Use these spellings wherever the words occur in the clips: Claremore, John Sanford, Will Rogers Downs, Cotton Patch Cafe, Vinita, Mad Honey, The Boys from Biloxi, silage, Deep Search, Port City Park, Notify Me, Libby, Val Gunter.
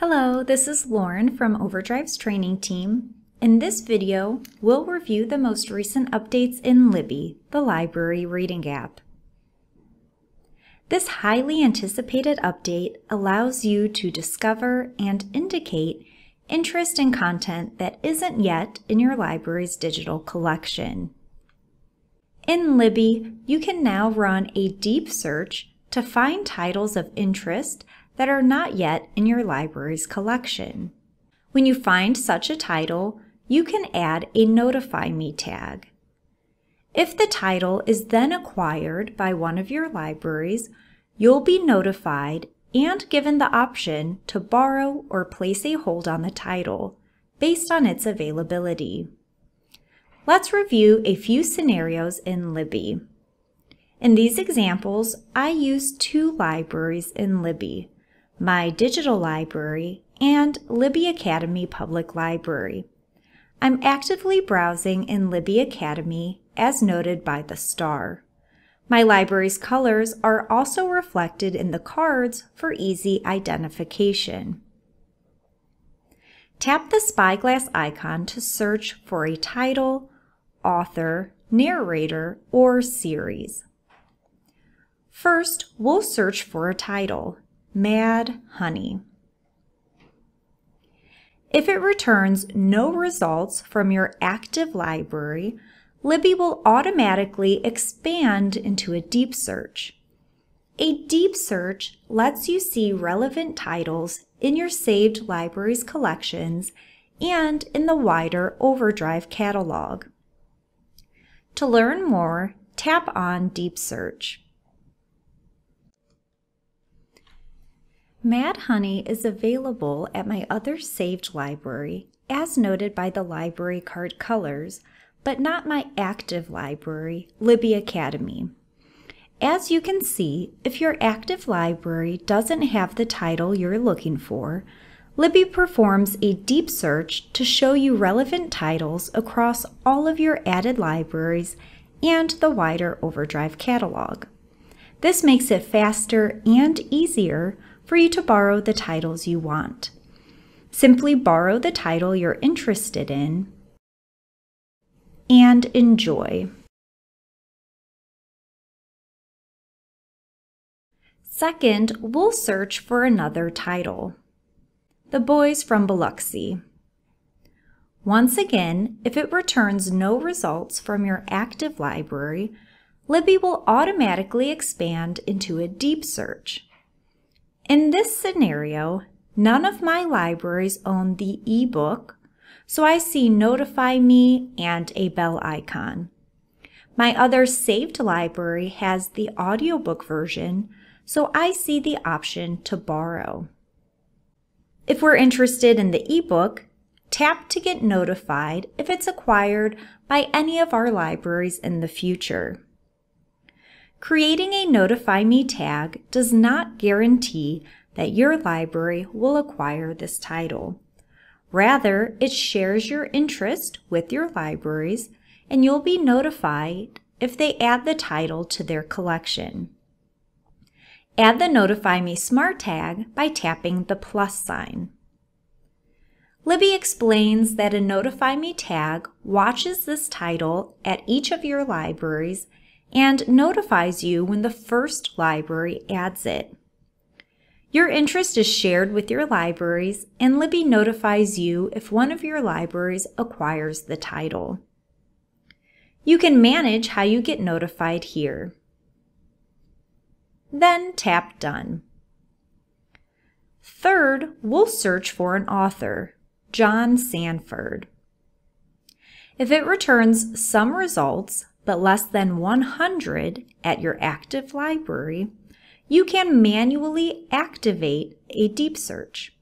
Hello, this is Lauren from Overdrive's training team. In this video, we'll review the most recent updates in Libby, the library reading app. This highly anticipated update allows you to discover and indicate interest in content that isn't yet in your library's digital collection. In Libby, you can now run a deep search to find titles of interest that are not yet in your library's collection. When you find such a title, you can add a Notify Me tag. If the title is then acquired by one of your libraries, you'll be notified and given the option to borrow or place a hold on the title based on its availability. Let's review a few scenarios in Libby. In these examples, I use two libraries in Libby: my digital library and Libby Academy Public Library. I'm actively browsing in Libby Academy as noted by the star. My library's colors are also reflected in the cards for easy identification. Tap the spyglass icon to search for a title, author, narrator, or series. First, we'll search for a title, Mad Honey. If it returns no results from your active library, Libby will automatically expand into a deep search. A deep search lets you see relevant titles in your saved library's collections and in the wider Overdrive catalog. To learn more, tap on Deep Search. Mad Honey is available at my other saved library, as noted by the library card colors, but not my active library, Libby Academy. As you can see, if your active library doesn't have the title you're looking for, Libby performs a deep search to show you relevant titles across all of your added libraries and the wider Overdrive catalog. This makes it faster and easier for you to borrow the titles you want. Simply borrow the title you're interested in and enjoy. Second, we'll search for another title, The Boys from Biloxi. Once again, if it returns no results from your active library, Libby will automatically expand into a deep search. In this scenario, none of my libraries own the ebook, so I see Notify Me and a bell icon. My other saved library has the audiobook version, so I see the option to borrow. If we're interested in the ebook, tap to get notified if it's acquired by any of our libraries in the future. Creating a Notify Me tag does not guarantee that your library will acquire this title. Rather, it shares your interest with your libraries, and you'll be notified if they add the title to their collection. Add the Notify Me Smart tag by tapping the plus sign. Libby explains that a Notify Me tag watches this title at each of your libraries and notifies you when the first library adds it. Your interest is shared with your libraries, and Libby notifies you if one of your libraries acquires the title. You can manage how you get notified here. Then tap Done. Third, we'll search for an author, John Sanford. If it returns some results, but less than 100 at your active library, you can manually activate a deep search.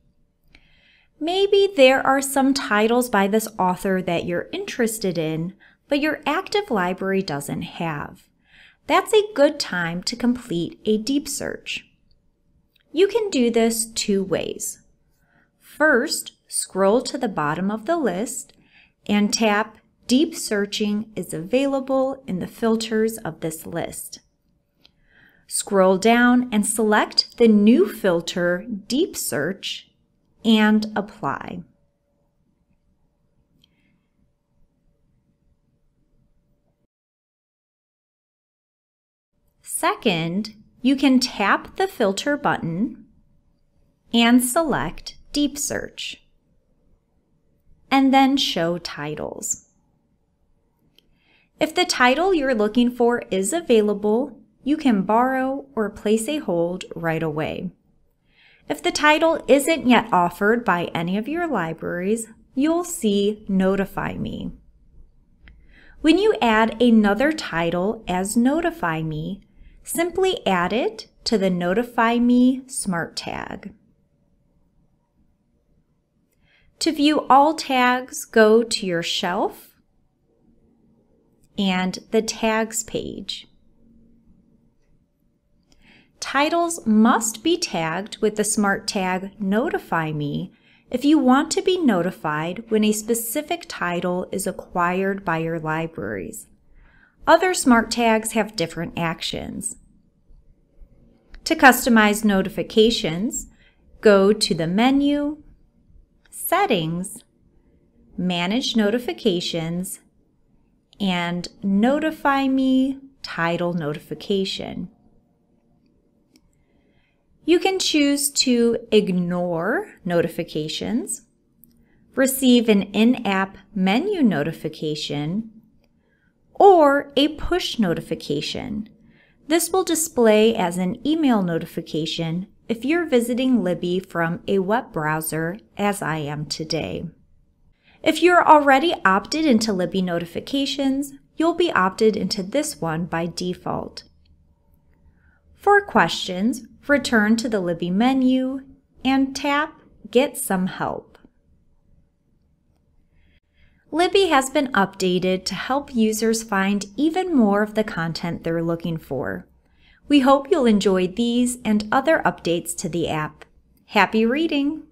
Maybe there are some titles by this author that you're interested in, but your active library doesn't have. That's a good time to complete a deep search. You can do this two ways. First, scroll to the bottom of the list and tap Deep Searching is available in the filters of this list. Scroll down and select the new filter, Deep Search, and apply. Second, you can tap the filter button and select Deep Search, and then Show Titles. If the title you're looking for is available, you can borrow or place a hold right away. If the title isn't yet offered by any of your libraries, you'll see Notify Me. When you add another title as Notify Me, simply add it to the Notify Me Smart tag. To view all tags, go to your shelf and the Tags page. Titles must be tagged with the Smart tag Notify Me if you want to be notified when a specific title is acquired by your libraries. Other smart tags have different actions. To customize notifications, go to the menu, Settings, Manage Notifications, and Notify Me Title Notification. You can choose to ignore notifications, receive an in-app menu notification, or a push notification. This will display as an email notification if you're visiting Libby from a web browser, as I am today. If you're already opted into Libby notifications, you'll be opted into this one by default. For questions, return to the Libby menu and tap Get Some Help. Libby has been updated to help users find even more of the content they're looking for. We hope you'll enjoy these and other updates to the app. Happy reading!